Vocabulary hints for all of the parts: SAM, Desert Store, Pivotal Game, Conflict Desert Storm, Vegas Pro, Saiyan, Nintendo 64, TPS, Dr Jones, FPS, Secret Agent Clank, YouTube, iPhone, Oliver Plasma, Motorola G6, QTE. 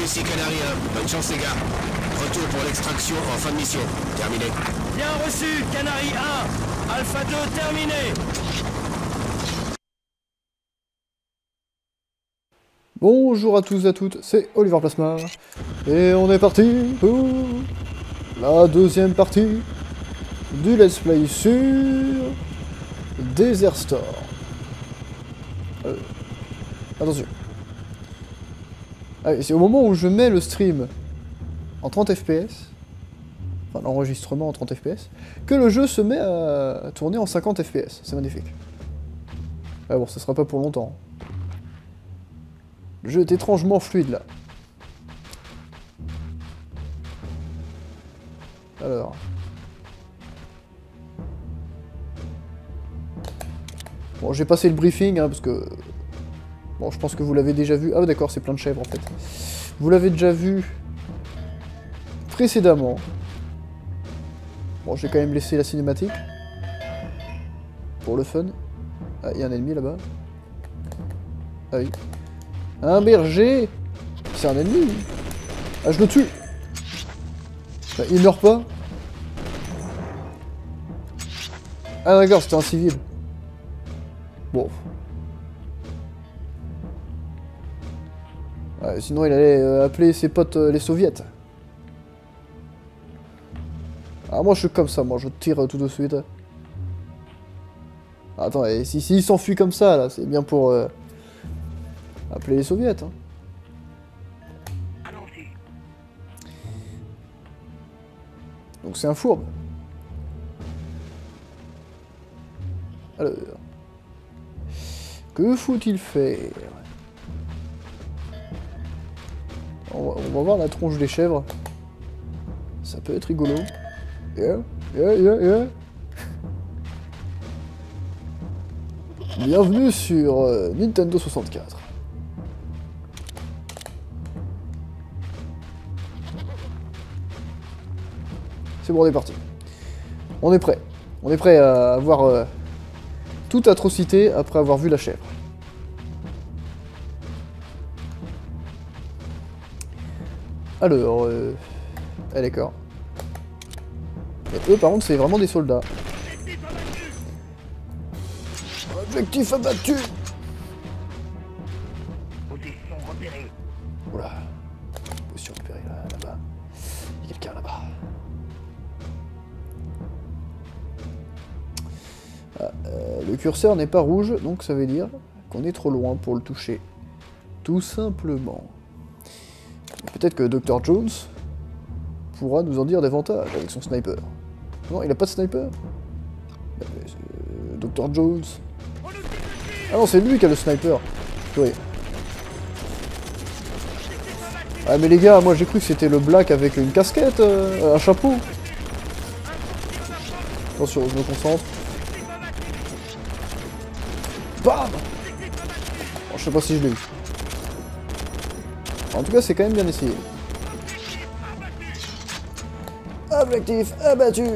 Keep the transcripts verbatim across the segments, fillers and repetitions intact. réussi, Canary un. Bonne chance, les gars. Retour pour l'extraction en fin de mission. Terminé. Bien reçu, Canary un. Alpha deux, terminé. Bonjour à tous et à toutes, c'est Oliver Plasma, et on est parti pour la deuxième partie du Let's Play sur Desert Store. Euh, attention. Ah, c'est au moment où je mets le stream en trente F P S, enfin l'enregistrement en trente F P S, que le jeu se met à tourner en cinquante F P S, c'est magnifique. Ah bon, ce sera pas pour longtemps. Le jeu est étrangement fluide là. Alors. Bon, j'ai passé le briefing hein, parce que. Bon, je pense que vous l'avez déjà vu. Ah, d'accord, c'est plein de chèvres en fait. Vous l'avez déjà vu précédemment. Bon, j'ai quand même laissé la cinématique. Pour le fun. Ah, il y a un ennemi là-bas. Ah oui. Un berger. C'est un ennemi. Ah, je le tue. Bah, il meurt pas. Ah d'accord, c'était un civil. Bon. Ah, sinon il allait euh, appeler ses potes euh, les soviets. Ah moi je suis comme ça, moi je tire euh, tout de suite. Ah, attends, et si, si il s'enfuit comme ça là, c'est bien pour... Euh... Appelez les soviets, hein. Donc c'est un fourbe. Alors... Que faut-il faire? On va, on va voir la tronche des chèvres. Ça peut être rigolo. Yeah, yeah, yeah, yeah. Bienvenue sur euh, Nintendo soixante-quatre. C'est bon, on est parti. On est prêt. On est prêt à avoir euh, toute atrocité après avoir vu la chèvre. Alors, euh... allez, d'accord. Et eux, par contre, c'est vraiment des soldats. Objectif abattu. Oula. Position repérée là-bas. Il y a quelqu'un là-bas. Ah, euh, le curseur n'est pas rouge, donc ça veut dire qu'on est trop loin pour le toucher. Tout simplement. Peut-être que Dr Jones pourra nous en dire davantage avec son sniper. Non, il n'a pas de sniper. Dr Jones. Ah non, c'est lui qui a le sniper. Oui. Ah mais les gars, moi j'ai cru que c'était le black avec une casquette, euh, un chapeau. Attention, je me concentre. Bam! Bon, je sais pas si je l'ai eu. En tout cas, c'est quand même bien essayé. Objectif abattu.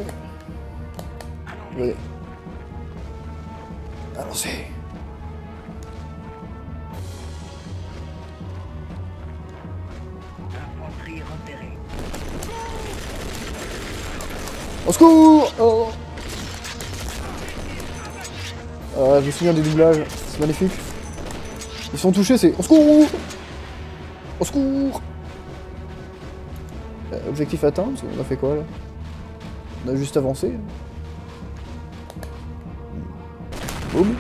Allez. Avancez. Infanterie repérée. Au secours! Oh. Euh, je me souviens des doublages, c'est magnifique. Ils sont touchés, c'est... Au secours! Au secours! Euh, objectif atteint, parce qu'on a fait quoi là? On a juste avancé. Boum!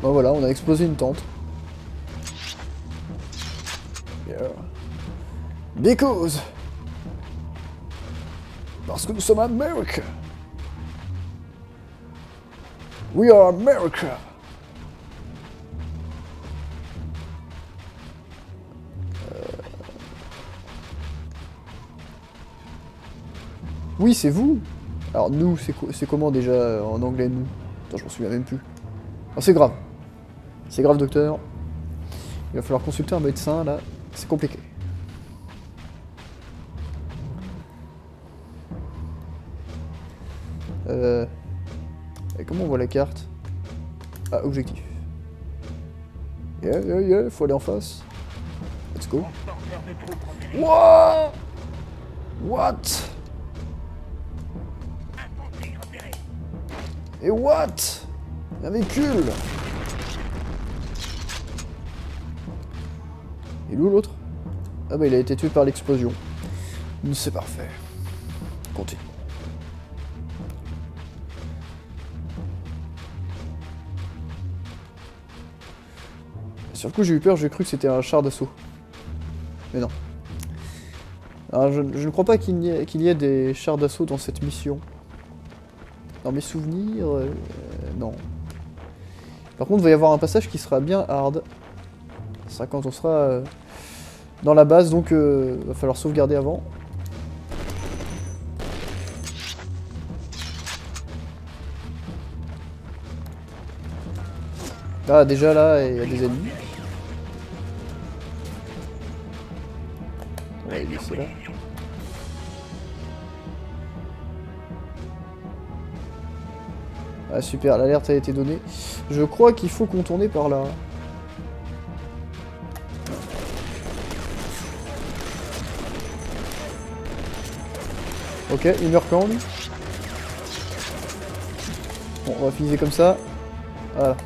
Bon voilà, on a explosé une tente. Yeah. Because! Parce que nous sommes américains! We are America. Euh... Oui, c'est vous. Alors nous, c'est co comment déjà euh, en anglais nous? Attends, je m'en souviens même plus. Oh, c'est grave. C'est grave, docteur. Il va falloir consulter un médecin là. C'est compliqué. Euh... Et comment on voit la carte? Ah, objectif. Yeah, yeah, yeah, faut aller en face. Let's go. Wouah! What? Et what? Un véhicule! Il est où l'autre? Ah bah il a été tué par l'explosion. C'est parfait. Continue. Sur le coup j'ai eu peur, j'ai cru que c'était un char d'assaut. Mais non. Alors, je, je ne crois pas qu'il y ait, qu'il y ait des chars d'assaut dans cette mission. Dans mes souvenirs... Euh, non. Par contre, il va y avoir un passage qui sera bien hard. Ce sera quand on sera euh, dans la base, donc il euh, va falloir sauvegarder avant. Ah, déjà là, il y a des ennemis. On va les laisser là. Ah super, l'alerte a été donnée. Je crois qu'il faut contourner par là. Ok, il meurt quand lui ? Bon, on va finir comme ça. Voilà.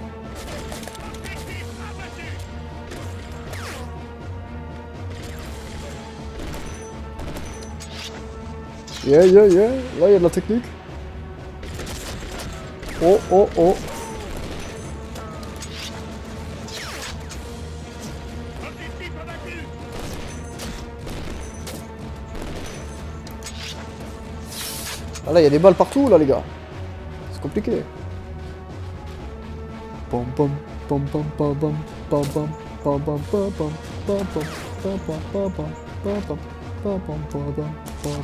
Yeah, yeah, yeah. Là, il y a de la technique. Oh, oh, oh. Ah là, il y a des balles partout, là, les gars. C'est compliqué. Pom pom pom pom pom pom pom pom pom pom pom pom pom pom pom pom pom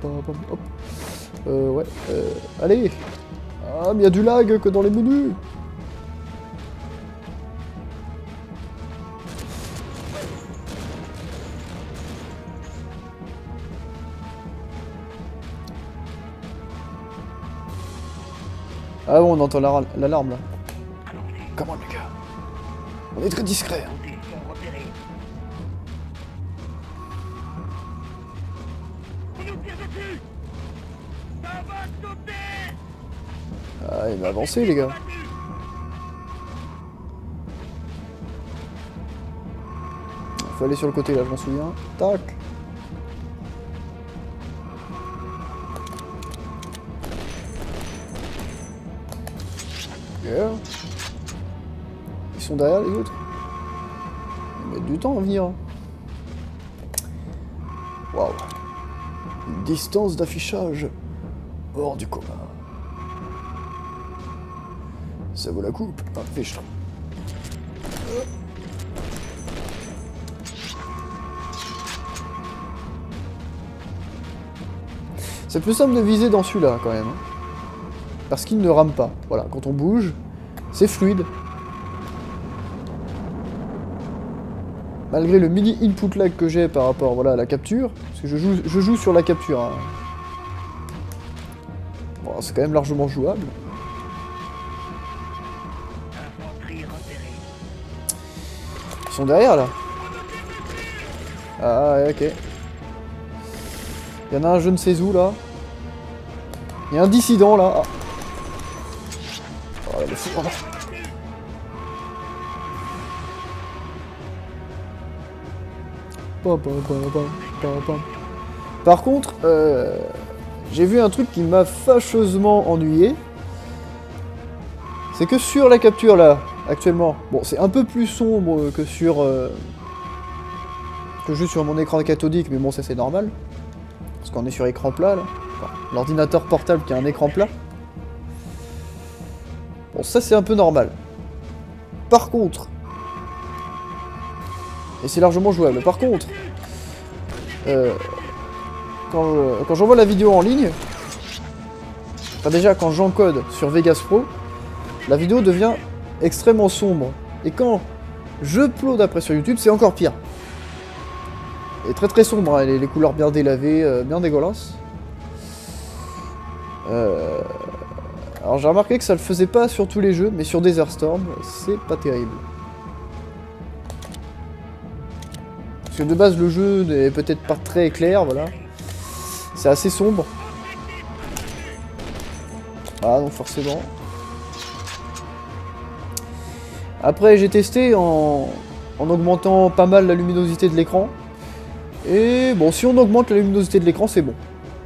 pom. Hop. Euh, ouais. Euh, allez. Ah, mais il y a du lag que dans les menus. Ah bon, on entend l'alarme là. Comment les gars? On est très discret. Hein. Ah, il va avancer, les gars. Faut aller sur le côté, là, je m'en souviens. Tac. Yeah. Ils sont derrière, les autres. Ils mettent du temps à venir. Waouh. Une distance d'affichage hors du commun. Ça vaut la coupe, ah, fiche. C'est plus simple de viser dans celui-là quand même. Hein. Parce qu'il ne rame pas. Voilà, quand on bouge, c'est fluide. Malgré le mini input lag que j'ai par rapport voilà, à la capture. Parce que je joue, je joue sur la capture. Hein. Bon, c'est quand même largement jouable. Ils sont derrière là. Ah ouais, ok. Il y en a un je ne sais où là. Il y a un dissident là. Ah. Oh, le fou, là. Par contre, euh, j'ai vu un truc qui m'a fâcheusement ennuyé. C'est que sur la capture là. Actuellement, bon, c'est un peu plus sombre que sur euh, que juste sur mon écran cathodique, mais bon, ça c'est normal, parce qu'on est sur écran plat, là. Enfin, l'ordinateur portable qui a un écran plat. Bon, ça c'est un peu normal. Par contre, et c'est largement jouable. Par contre, euh, quand je, quand j'envoie la vidéo en ligne, enfin déjà quand j'encode sur Vegas Pro, la vidéo devient extrêmement sombre, et quand je upload après sur YouTube, c'est encore pire. Et très très sombre, hein, les, les couleurs bien délavées, euh, bien dégueulasses. Euh... Alors j'ai remarqué que ça le faisait pas sur tous les jeux, mais sur Desert Storm, c'est pas terrible. Parce que de base, le jeu n'est peut-être pas très clair, voilà. C'est assez sombre. Ah, donc forcément. Après, j'ai testé en... en augmentant pas mal la luminosité de l'écran. Et bon, si on augmente la luminosité de l'écran, c'est bon.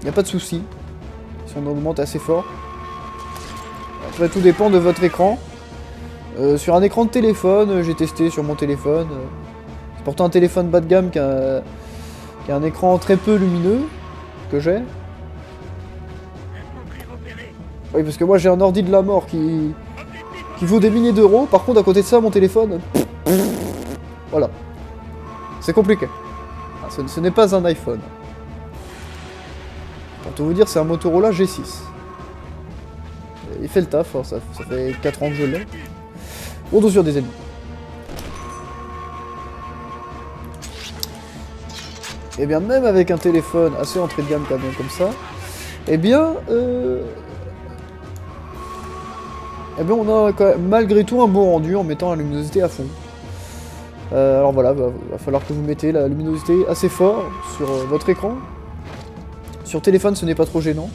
Il n'y a pas de souci. Si on augmente assez fort. Après, tout dépend de votre écran. Euh, sur un écran de téléphone, j'ai testé sur mon téléphone. C'est pourtant un téléphone bas de gamme qui a, qui a un écran très peu lumineux que j'ai. Oui, parce que moi j'ai un ordi de la mort qui, qui vaut des milliers d'euros. Par contre, à côté de ça, mon téléphone... Voilà. C'est compliqué. Ce, ce n'est pas un iPhone. Pour tout vous dire, c'est un Motorola G six. Il fait le taf, hein, ça, ça fait quatre ans que je l'ai. On doit sur des ennemis. Et bien même avec un téléphone assez entrée de gamme quand même comme ça, et bien, euh... et bien on a quand même, malgré tout un beau rendu en mettant la luminosité à fond. Euh, alors voilà, bah, va falloir que vous mettez la luminosité assez fort sur euh, votre écran. Sur téléphone ce n'est pas trop gênant.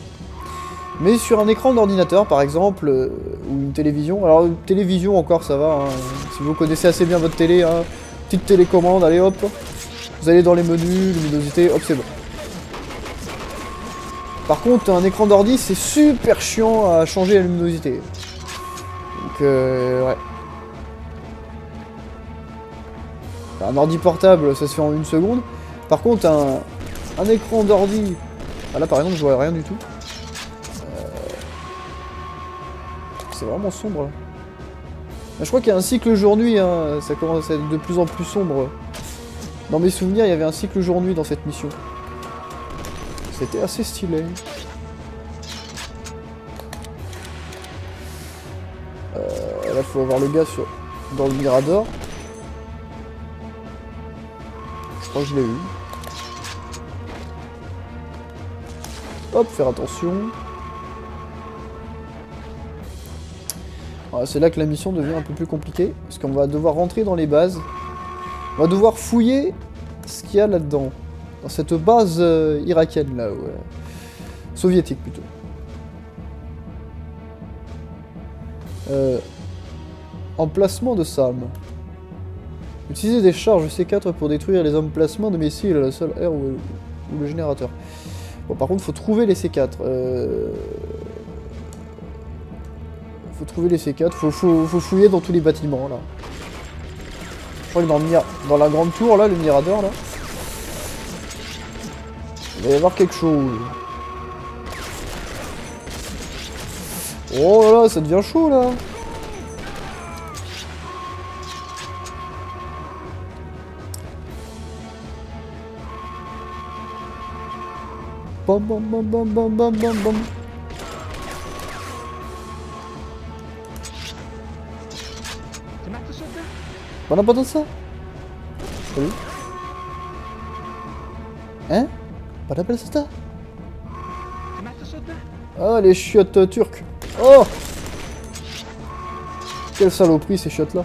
Mais sur un écran d'ordinateur par exemple, euh, ou une télévision, alors une télévision encore ça va, hein. Si vous connaissez assez bien votre télé, hein, petite télécommande, allez hop, vous allez dans les menus, luminosité, hop c'est bon. Par contre un écran d'ordi c'est super chiant à changer la luminosité. Donc euh, ouais. Un ordi portable ça se fait en une seconde. Par contre un, un écran d'ordi, ah, là par exemple je vois rien du tout. C'est vraiment sombre là. Je crois qu'il y a un cycle jour-nuit, hein. Ça commence à être de plus en plus sombre. Dans mes souvenirs, il y avait un cycle jour-nuit dans cette mission. C'était assez stylé. Euh, là, faut avoir le gars sur... dans le Mirador. Je crois que je l'ai eu. Hop, faire attention. C'est là que la mission devient un peu plus compliquée, parce qu'on va devoir rentrer dans les bases. On va devoir fouiller ce qu'il y a là-dedans, dans cette base euh, irakienne là, ouais. Soviétique plutôt. Euh, emplacement de S A M. Utiliser des charges C quatre pour détruire les emplacements de missiles, la seule air ou, ou le générateur. Bon, par contre, faut trouver les C quatre. Euh... Faut trouver les C quatre, faut, faut, faut fouiller dans tous les bâtiments là. Je crois que dans, le Mira, dans la grande tour là, le Mirador là, il va y avoir quelque chose. Oh là là, ça devient chaud là. Bam bam bam bam bam bam bam bam. On n'a pas entendu ça? Salut. Hein? Pas d'appel à ça? Ah, les chiottes euh, turques. Oh! Quelle saloperie ces chiottes là.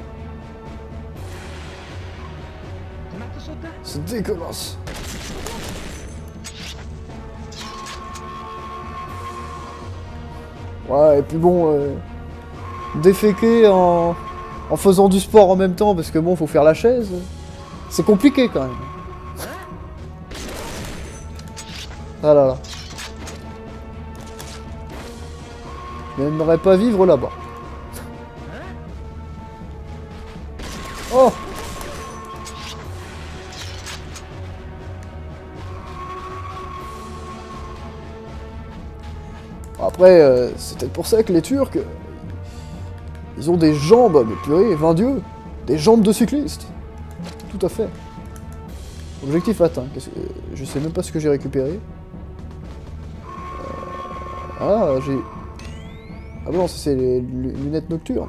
C'est dégueulasse. Ouais, et puis bon, euh, déféquer en... en faisant du sport en même temps, parce que bon, faut faire la chaise. C'est compliqué quand même. Ah là là. Je n'aimerais pas vivre là-bas. Oh! Après, euh, c'est peut-être pour ça que les Turcs... Ils ont des jambes, mais purée, vingt dieux, des jambes de cycliste. Tout à fait. Objectif atteint. Qu'est-ce que... Je sais même pas ce que j'ai récupéré. Euh... Ah, j'ai... Ah bon, ça c'est les lunettes nocturnes.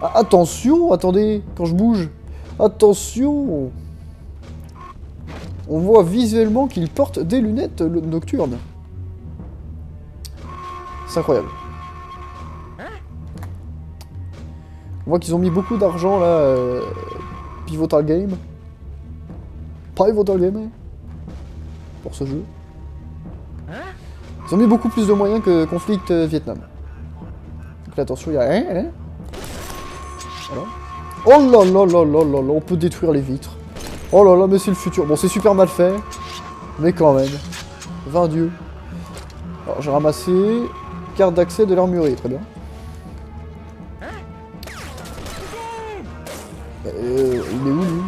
Ah, attention, attendez, quand je bouge. Attention. On voit visuellement qu'il porte des lunettes nocturnes. C'est incroyable. On voit qu'ils ont mis beaucoup d'argent là, euh, Pivotal Game. Pivotal Game pour ce jeu. Ils ont mis beaucoup plus de moyens que Conflict Vietnam. Donc là, attention, il y a rien. Hein, voilà. Oh là là là là là là, on peut détruire les vitres. Oh là là, mais c'est le futur. Bon, c'est super mal fait, mais quand même. vingt dieux. Alors, j'ai ramassé carte d'accès de l'armurier, très bien. Euh, il est où, lui?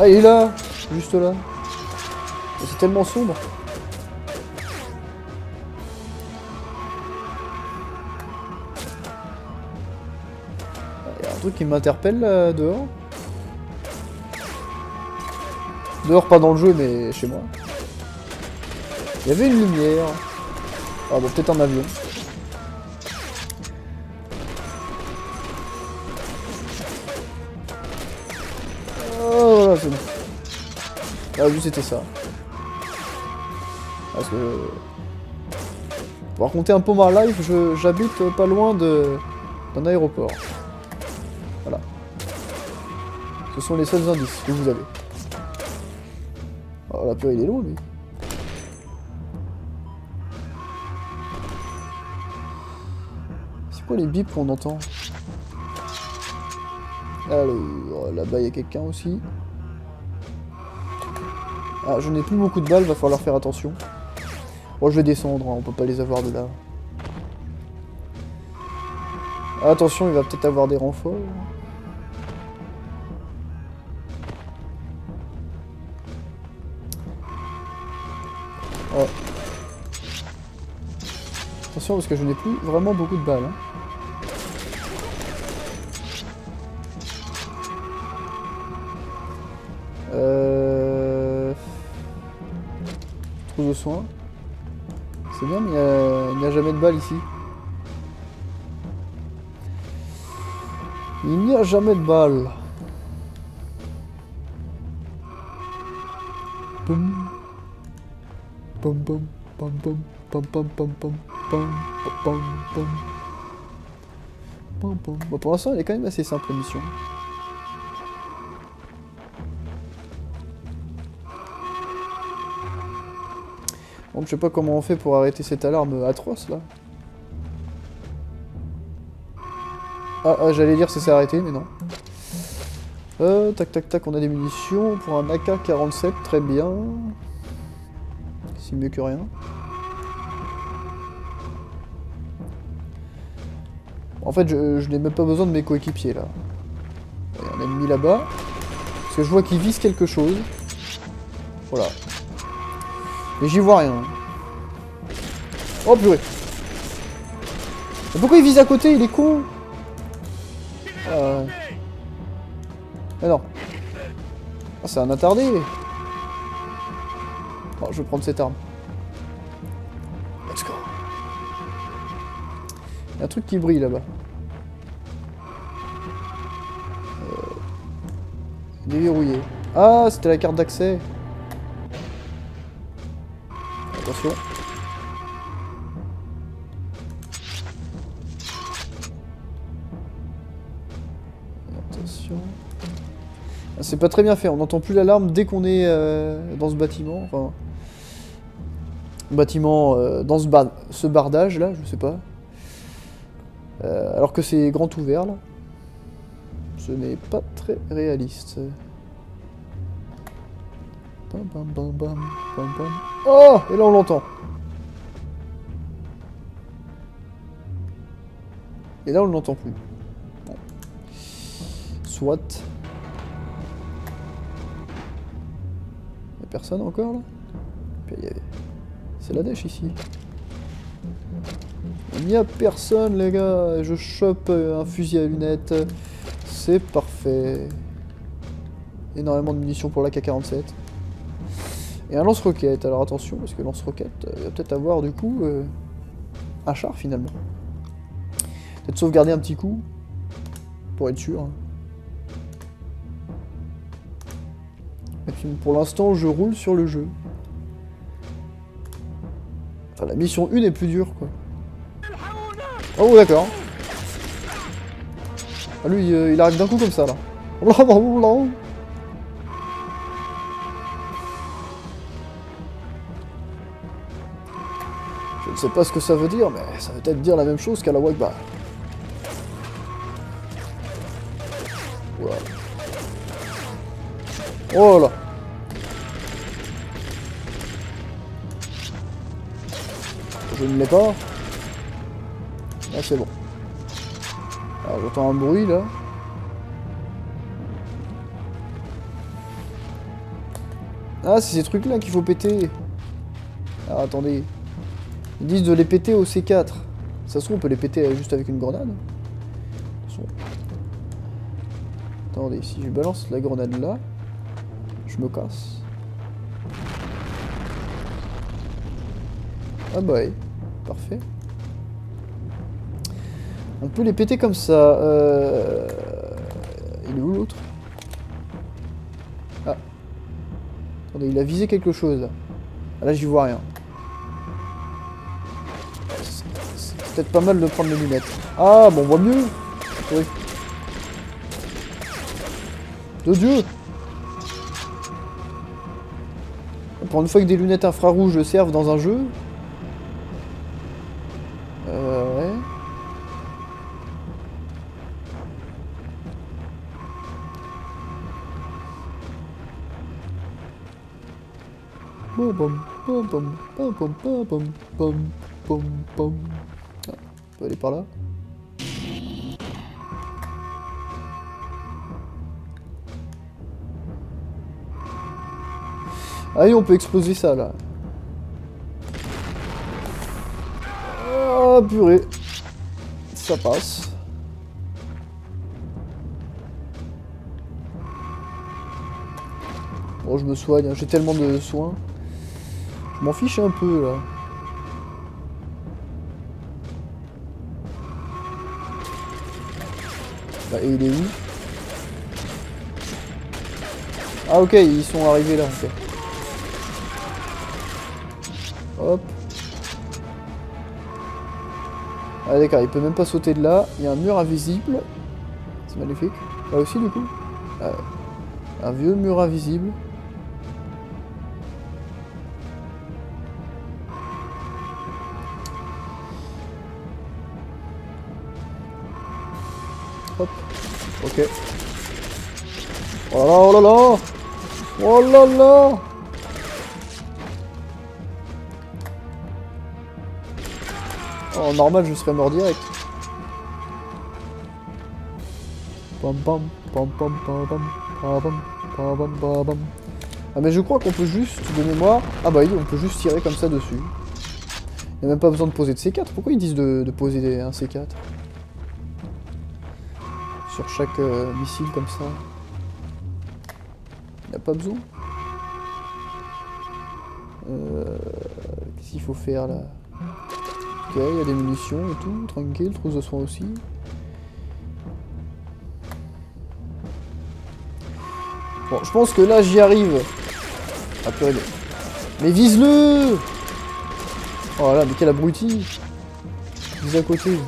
Ah, il est là, juste là. C'est tellement sombre. Il y a un truc qui m'interpelle là dehors. Dehors, pas dans le jeu, mais chez moi. Il y avait une lumière. Ah bon, peut-être un avion. Oh, voilà, c'est bon. Ah, juste c'était ça. Parce que... Pour raconter un peu ma life, j'habite pas loin d'un aéroport. Voilà. Ce sont les seuls indices que vous avez. Oh la purée, il est loin lui. C'est quoi les bips qu'on entend? Alors, là-bas il y a quelqu'un aussi. Ah, je n'ai plus beaucoup de balles, va falloir faire attention. Bon, je vais descendre, hein, on peut pas les avoir de là. Attention, il va peut-être avoir des renforts. Ouais. Attention, parce que je n'ai plus vraiment beaucoup de balles. Hein. Euh... Trou de soins. C'est bien, mais il n'y a, a jamais de balles ici. Il n'y a jamais de balles. Boum. Pom pom pom pom pom pom pom pom pom pom pom pom. Bon, pour l'instant, elle est quand même assez simple la mission. Bon, je sais pas comment on fait pour arrêter cette alarme atroce là. Ah, ah j'allais dire c'est arrêté, mais non. Euh, tac tac tac, on a des munitions pour un A K quarante-sept, très bien. C'est mieux que rien. En fait, je, je n'ai même pas besoin de mes coéquipiers, là. Il y a un ennemi là-bas. Parce que je vois qu'il vise quelque chose. Voilà. Mais j'y vois rien. Oh, purée. Mais pourquoi il vise à côté? Il est con. Euh... Ah non. Ah, c'est un attardé. Bon, je vais prendre cette arme. Let's go. Il y a un truc qui brille là-bas. Euh... Déverrouillé. Ah, c'était la carte d'accès. Attention. Attention. Ah, c'est pas très bien fait. On n'entend plus l'alarme dès qu'on est euh, dans ce bâtiment. Enfin... bâtiment euh, dans ce, bar ce bardage là, je sais pas. Euh, alors que c'est grand ouvert là. Ce n'est pas très réaliste. Bam, bam, bam, bam, bam, bam. Oh! Et là on l'entend. Et là on ne l'entend plus. Bon. Soit. Y'a personne encore là? Puis, y a... C'est la dèche ici. Il n'y a personne les gars. Je chope un fusil à lunettes. C'est parfait. Énormément de munitions pour la A K quarante-sept. Et un lance-roquette. Alors attention parce que lance-roquette, il va peut-être avoir du coup euh, un char finalement. Peut-être sauvegarder un petit coup. Pour être sûr. Et puis pour l'instant je roule sur le jeu. Enfin, la mission un est plus dure, quoi. Oh, d'accord. Ah, lui, euh, il arrive d'un coup comme ça, là. Je ne sais pas ce que ça veut dire, mais ça veut peut-être dire la même chose qu'à la Wagba. Voilà. Oh là. Je ne l'ai pas. Ah, c'est bon. Alors j'entends un bruit là. Ah, c'est ces trucs là qu'il faut péter. Ah, attendez. Ils disent de les péter au C quatre. Ça se trouve on peut les péter juste avec une grenade. Attendez, si je balance la grenade là, je me casse. Ah bah oui, parfait. On peut les péter comme ça. Euh... Il est où l'autre? Ah. Attendez, il a visé quelque chose là. Ah, là j'y vois rien. C'est peut-être pas mal de prendre les lunettes. Ah bon, on voit mieux. Oui. De Dieu! Pour une fois que des lunettes infrarouges servent dans un jeu. Euh. Ouais. Bon, bom, bom, bom, bom, bom, bom, bom, bom, bom, bom. Ah, on peut aller par là. Allez, on peut exploser ça là. Ah, purée. Ça passe. Bon, je me soigne, hein. J'ai tellement de soins. Je m'en fiche un peu là. Bah, et il est où? Ah, ok, ils sont arrivés là. Okay. Hop. Ah d'accord, il peut même pas sauter de là. Il y a un mur invisible. C'est magnifique. Là aussi du coup. Euh, un vieux mur invisible. Hop. Ok. Oh là oh là là. Oh là là. En normal, je serais mort direct. Ah mais je crois qu'on peut juste, de mémoire... Ah bah oui, on peut juste tirer comme ça dessus. Il n'y a même pas besoin de poser de C quatre. Pourquoi ils disent de, de poser un C quatre sur chaque euh, missile comme ça? Il n'y a pas besoin. Euh, Qu'est-ce qu'il faut faire là? Ok, il y a des munitions et tout, tranquille, trousse de soins aussi. Bon, je pense que là j'y arrive. Ah purée. Mais vise-le! Oh là, mais quel abruti! Vise à côté.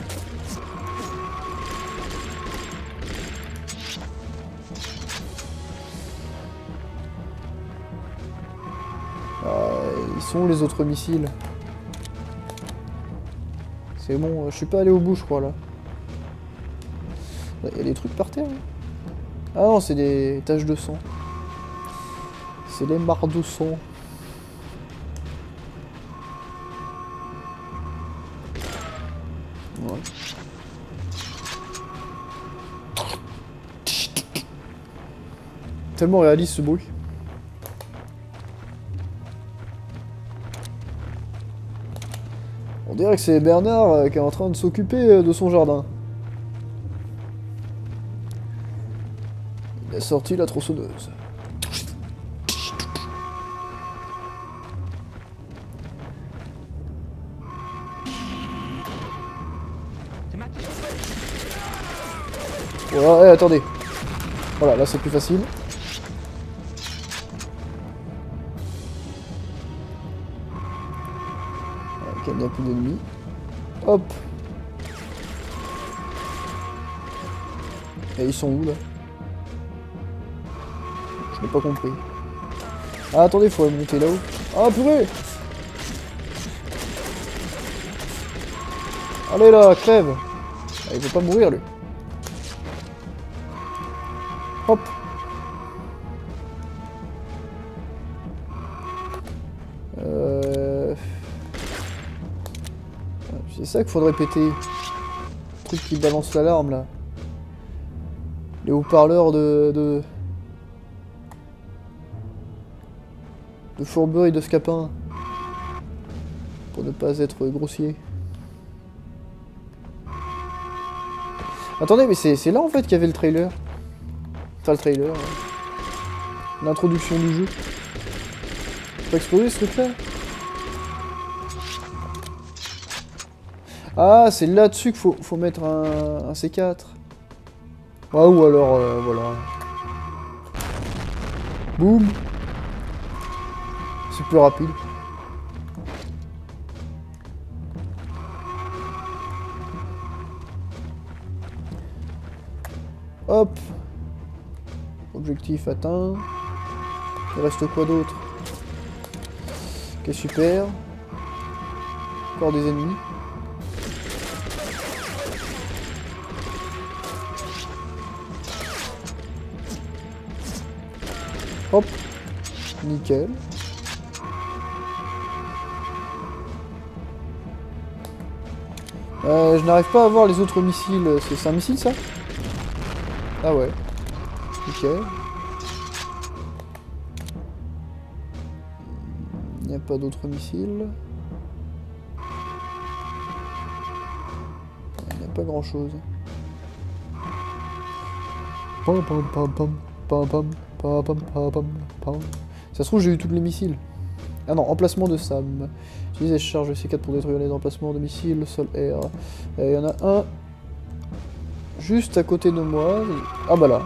Ah, ils sont où les autres missiles? Mais bon, euh, je suis pas allé au bout, je crois, là. Il y a des trucs par terre, hein. Ah non, c'est des taches de sang. C'est des mares de sang. Ouais. Tellement réaliste, ce bruit. On dirait que c'est Bernard euh, qui est en train de s'occuper euh, de son jardin. Il a sorti la tronçonneuse. Voilà, eh, attendez. Voilà, là c'est plus facile. Il n'y a plus d'ennemis. Hop. Et ils sont où là? Je n'ai pas compris. Ah attendez, il faut monter là-haut. Ah purée. Allez là, crève. Ah, il veut pas mourir, lui. Hop. Euh... C'est ça qu'il faudrait péter. Le truc qui balance l'alarme, là. Les haut-parleurs de... de... de fourbeux et de scapin. Pour ne pas être grossier. Attendez, mais c'est là en fait qu'il y avait le trailer. Enfin le trailer. Ouais. L'introduction du jeu. Faut exploser ce truc là. Ah, c'est là-dessus qu'il faut, faut mettre un, un C quatre. Ah, ou alors, euh, voilà. Boum. C'est plus rapide. Hop. Objectif atteint. Il reste quoi d'autre? Ok, super. Encore des ennemis. Hop. Nickel. Euh, je n'arrive pas à voir les autres missiles. C'est un missile, ça? Ah ouais. Ok. Il n'y a pas d'autres missiles. Il n'y a pas grand chose. Pam pam pam pam pam pam pam pam pam pam. Ça se trouve j'ai eu tous les missiles. Ah non, emplacement de SAM. Utilisez charge C quatre pour détruire les emplacements de missiles, sol, air. Il y en a un. Juste à côté de moi. Ah bah là.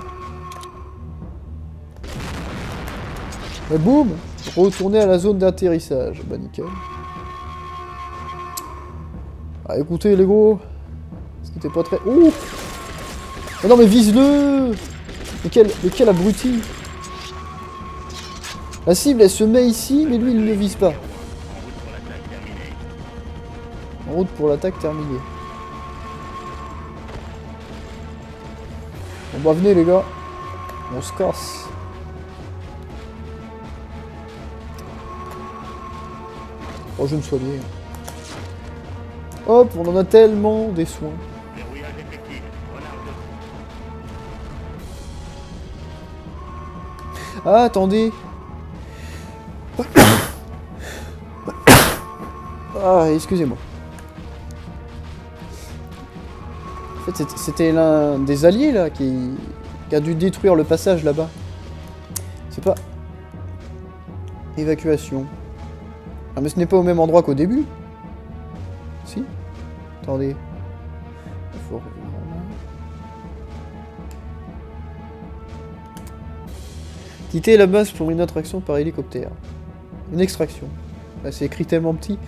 Et boum! Retourner à la zone d'atterrissage. Bah nickel. Ah écoutez les gros. C'était pas très... Ouh! Mais non mais vise-le! Mais quel... mais quel abruti! La cible elle se met ici, mais lui il ne vise pas. En route pour l'attaque terminée. Bon bah venez les gars, on se casse. Oh je vais me soigner. Hop, on en a tellement des soins. Ah attendez. Ah excusez-moi. En fait, c'était l'un des alliés, là, qui... qui a dû détruire le passage, là-bas. C'est pas... Évacuation. Ah, mais ce n'est pas au même endroit qu'au début. Si? Attendez. Il faut... Quitter la base pour une autre action par hélicoptère. Une extraction. Là, c'est écrit tellement petit.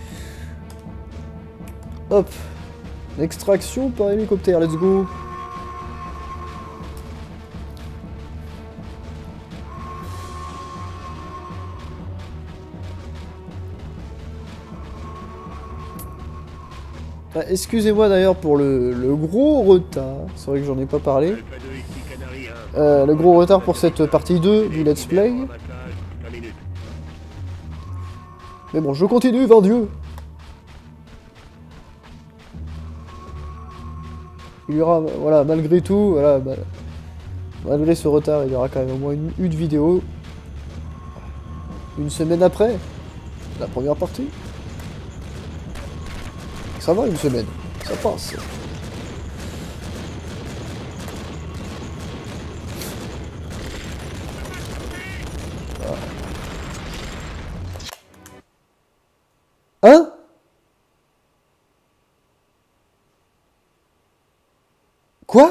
Hop. L'extraction par hélicoptère, let's go. Ah, excusez-moi d'ailleurs pour le, le gros retard, c'est vrai que j'en ai pas parlé. Euh, le gros retard pour cette partie deux du let's play. Mais bon, je continue, vingt dieux. Il y aura, voilà, malgré tout, voilà, bah, malgré ce retard, il y aura quand même au moins une, une vidéo. Une semaine après, la première partie. Ça va une semaine, ça passe. Quoi?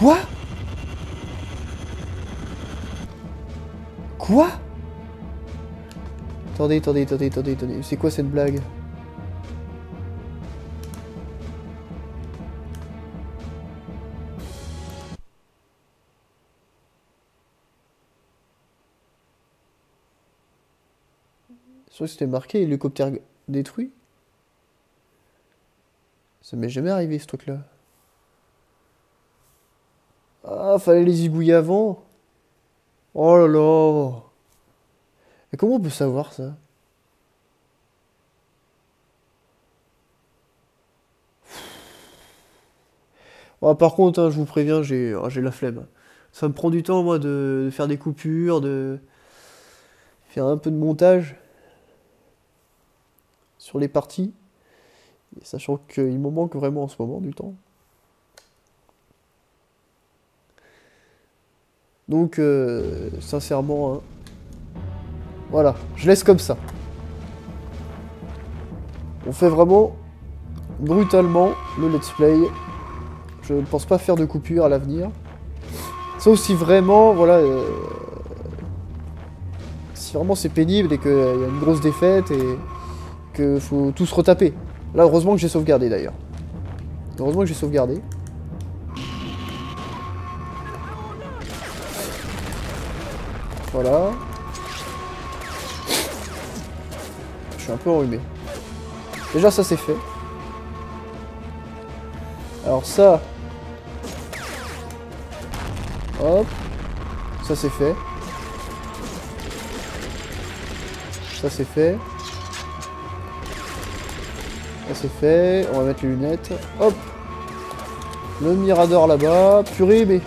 Quoi? Quoi? Attendez, attendez, attendez, attendez, attendez. C'est quoi cette blague? Je crois que c'était marqué hélicoptère détruit. Ça m'est jamais arrivé ce truc là. Ah, fallait les zigouiller avant. Oh là là. Et comment on peut savoir ça? Oh, par contre, hein, je vous préviens, j'ai oh, j'ai la flemme. Ça me prend du temps, moi, de, de faire des coupures, de faire un peu de montage sur les parties. Et sachant qu'il m'en manque vraiment en ce moment du temps. Donc, euh, sincèrement, hein, voilà, je laisse comme ça. On fait vraiment brutalement le let's play. Je ne pense pas faire de coupure à l'avenir. Sauf si vraiment, voilà, euh, si vraiment c'est pénible et qu'il euh, y a une grosse défaite et qu'il faut tous retaper. Là, heureusement que j'ai sauvegardé d'ailleurs. Heureusement que j'ai sauvegardé. Voilà. Je suis un peu enrhumé. Déjà, ça c'est fait. Alors ça... Hop, ça c'est fait. Ça c'est fait. Ça c'est fait. On va mettre les lunettes. Hop. Le mirador là-bas. Purée, mais...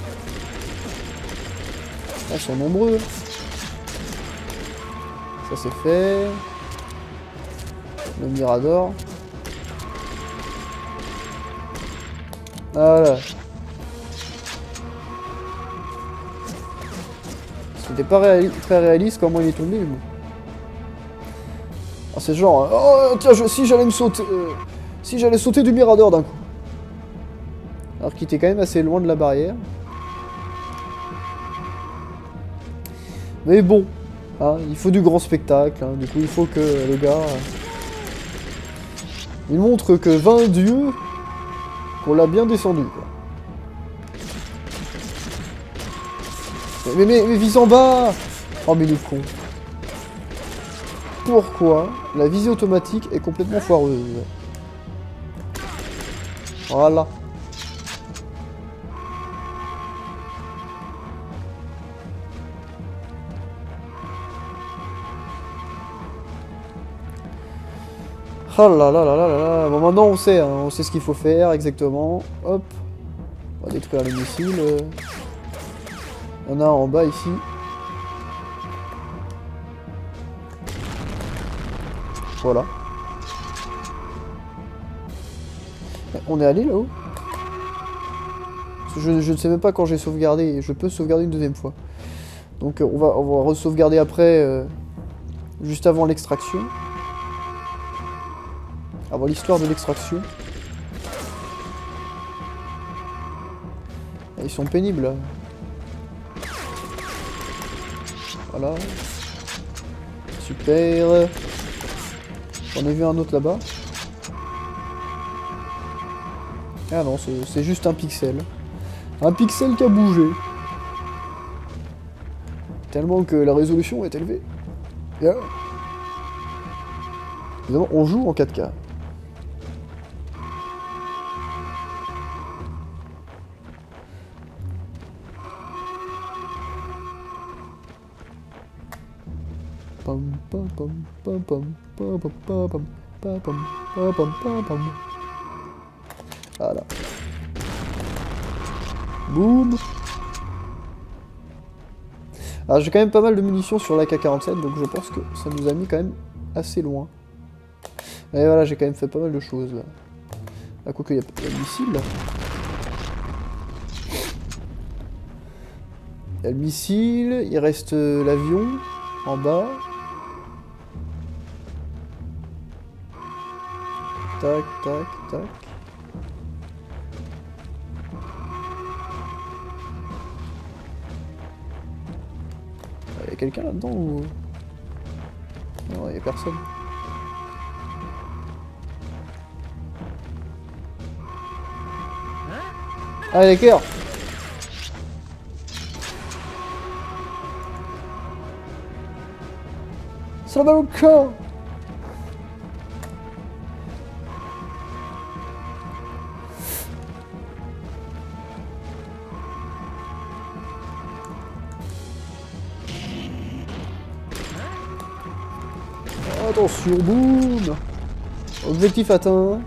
Ah, ils sont nombreux. Ça c'est fait. Le mirador. Voilà. C'était pas réali très réaliste comment il est tombé. Bon. Ah, c'est genre... Hein. Oh tiens, je, si j'allais me sauter... Euh, si j'allais sauter du mirador d'un coup. Alors qu'il était quand même assez loin de la barrière. Mais bon, hein, il faut du grand spectacle. Hein. Du coup, il faut que le gars... Euh, il montre que vingt dieux... On l'a bien descendu, quoi. Mais, mais, mais vise en bas. Oh, mais les cons. Pourquoi la visée automatique est complètement foireuse? Voilà. Oh là là là là là. Bon, maintenant on sait, hein, on sait ce qu'il faut faire exactement. Hop. On va détruire les missiles. Il y en a un en bas ici. Voilà. On est allé là-haut. Je, je ne sais même pas quand j'ai sauvegardé. Et je peux sauvegarder une deuxième fois. Donc on va, on va re-sauvegarder après, euh, juste avant l'extraction. Avant l'histoire de l'extraction. Ils sont pénibles. Voilà. Super. J'en ai vu un autre là-bas. Ah non, c'est juste un pixel. Un pixel qui a bougé. Tellement que la résolution est élevée. Yeah. Évidemment, on joue en quatre K. Voilà. Boum. Alors j'ai quand même pas mal de munitions sur l'A K quarante-sept, donc je pense que ça nous a mis quand même assez loin. Et voilà, j'ai quand même fait pas mal de choses là. Ah, quoi qu'il y a pas de missile là. Il y a le missile, il reste l'avion en bas. Tac, tac, tac. Il y a quelqu'un là-dedans ou... Non, il n'y a personne. Allez, les cœurs. Ça va au corps. Attention, boum. Objectif atteint.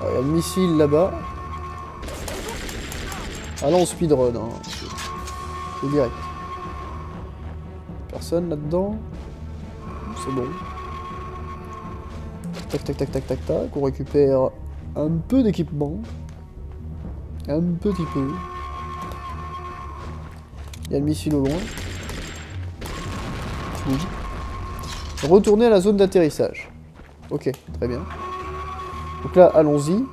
Ah, il y a un missile là-bas. Ah là on speedrun, hein. C'est direct. Personne là-dedans. C'est bon. Tac tac tac tac tac tac. On récupère un peu d'équipement. Un petit peu. Il y a le missile au loin. Oui. Retourner à la zone d'atterrissage. Ok, très bien. Donc là, allons-y.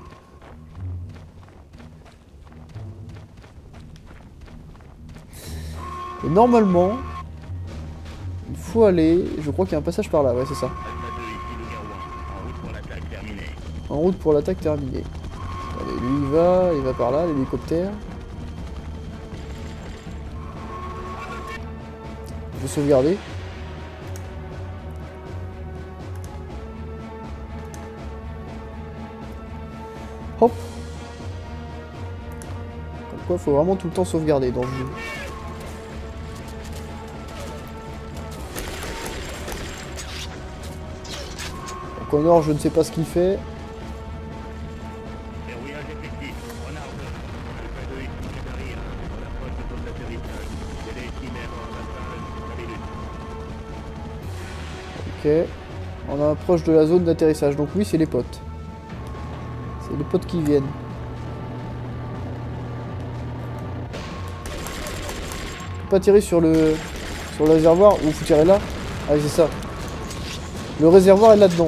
Et normalement, il faut aller... Je crois qu'il y a un passage par là, ouais, c'est ça. En route pour l'attaque terminée. Allez, lui, il va, il va par là, l'hélicoptère. Je vais sauvegarder. Hop. Comme quoi, il faut vraiment tout le temps sauvegarder dans le jeu. Donc en or, je ne sais pas ce qu'il fait. Ok, on approche de la zone d'atterrissage, donc oui c'est les potes. C'est les potes qui viennent. Faut pas tirer sur le sur le réservoir, ou faut tirer là. Ah c'est ça. Le réservoir est là-dedans,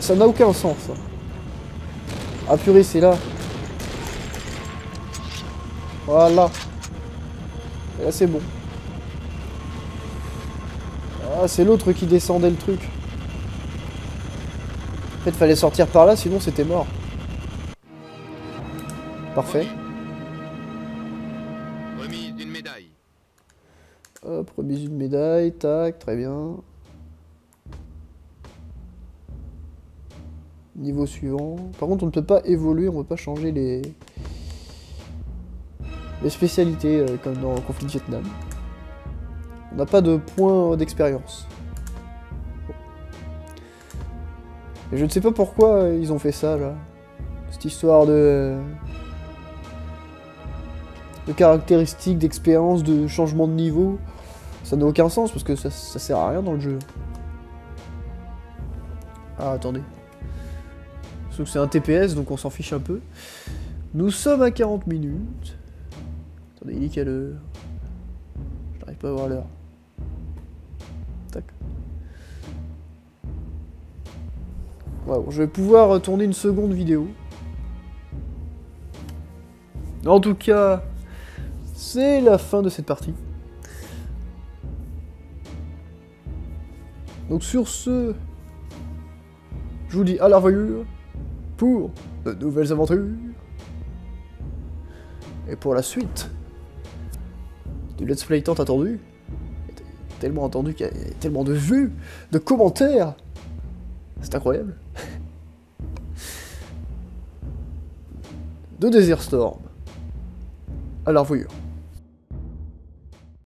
ça n'a aucun sens. Ça. Ah purée c'est là. Voilà. Et là c'est bon. Ah, c'est l'autre qui descendait le truc. En fait, fallait sortir par là, sinon c'était mort. Parfait. Remise d'une médaille. Hop, remise d'une médaille, tac, très bien. Niveau suivant. Par contre, on ne peut pas évoluer, on ne peut pas changer les... les spécialités, euh, comme dans le conflit de Vietnam. On n'a pas de point d'expérience. Et je ne sais pas pourquoi ils ont fait ça, là. Cette histoire de... de caractéristiques, d'expérience, de changement de niveau. Ça n'a aucun sens, parce que ça, ça sert à rien dans le jeu. Ah, attendez. Sauf que c'est un T P S, donc on s'en fiche un peu. Nous sommes à quarante minutes. Attendez, il est quelle heure? Je n'arrive pas à voir l'heure. Wow, je vais pouvoir tourner une seconde vidéo. En tout cas, c'est la fin de cette partie. Donc sur ce, je vous dis à la revoyure pour de nouvelles aventures. Et pour la suite du Let's Play tant attendu. Tellement attendu qu'il y a tellement de vues, de commentaires. C'est incroyable. De Desert Storm à la revoyure.